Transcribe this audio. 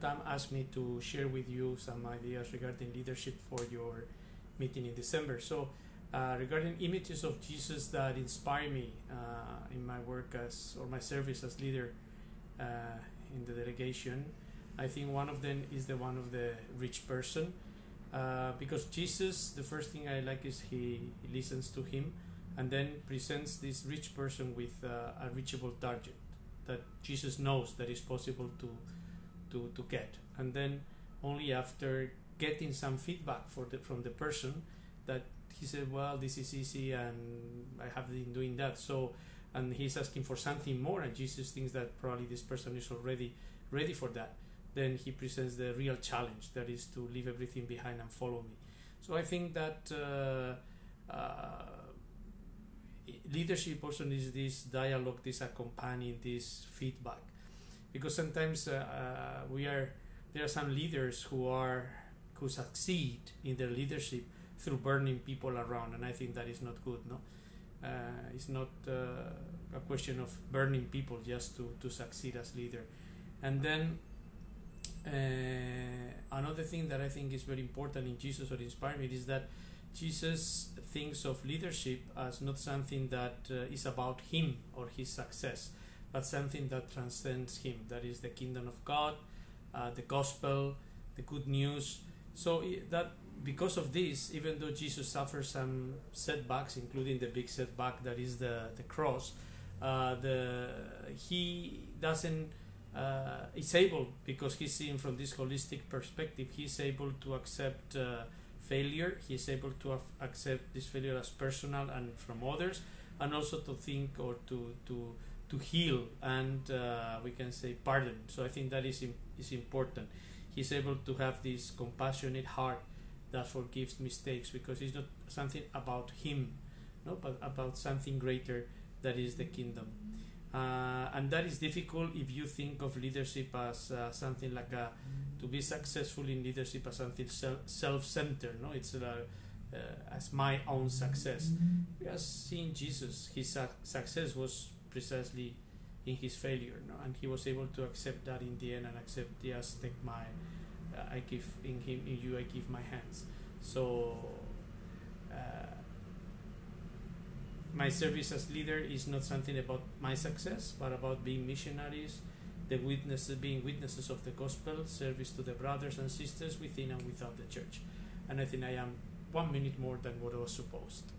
Tom asked me to share with you some ideas regarding leadership for your meeting in December. So regarding images of Jesus that inspire me in my work as, or my service as leader in the delegation, I think one of them is the one of the rich person, because Jesus, the first thing I like is he listens to him and then presents this rich person with a reachable target that Jesus knows that is possible to get, and then only after getting some feedback from the person that he said, well, this is easy and I have been doing that, so, and he's asking for something more, and Jesus thinks that probably this person is already ready for that. Then he presents the real challenge, that is to leave everything behind and follow me. So I think that leadership also is this dialogue, this accompanying, this feedback, because sometimes there are some leaders who succeed in their leadership through burning people around, and I think that is not good. No, it's not a question of burning people just to succeed as leader. And then another thing that I think is very important in Jesus, or inspired me, is that Jesus thinks of leadership as not something that is about him or his success, but something that transcends him, that is the kingdom of God, the gospel, the good news. So that because of this, even though Jesus suffers some setbacks, including the big setback that is the cross, he doesn't is able, because he's seen from this holistic perspective, he's able to accept failure, he's able to accept this failure as personal and from others, and also to think or to heal and we can say pardon. So I think that is important. He's able to have this compassionate heart that forgives mistakes, because it's not something about him, no, but about something greater, that is the kingdom. And that is difficult if you think of leadership as something like to be successful in leadership as something self-centered, no? It's as my own success. We have seen Jesus, his success was precisely in his failure, no? And he was able to accept that in the end, and accept, yes, take my I give in him, in you I give my hands. So my service as leader is not something about my success, but about being missionaries, being witnesses of the gospel, service to the brothers and sisters within and without the church. And I think I am 1 minute more than what I was supposed.